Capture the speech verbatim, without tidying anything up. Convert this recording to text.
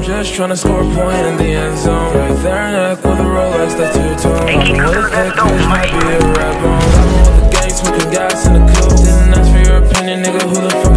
I'm just trying to score a point in the end zone. Right there neck with a Rolex that's two-tone. I'm with that bitch, might be a red bone. I'm all the gangs smoking gas in the coupe. Didn't ask for your opinion, nigga, who the fuck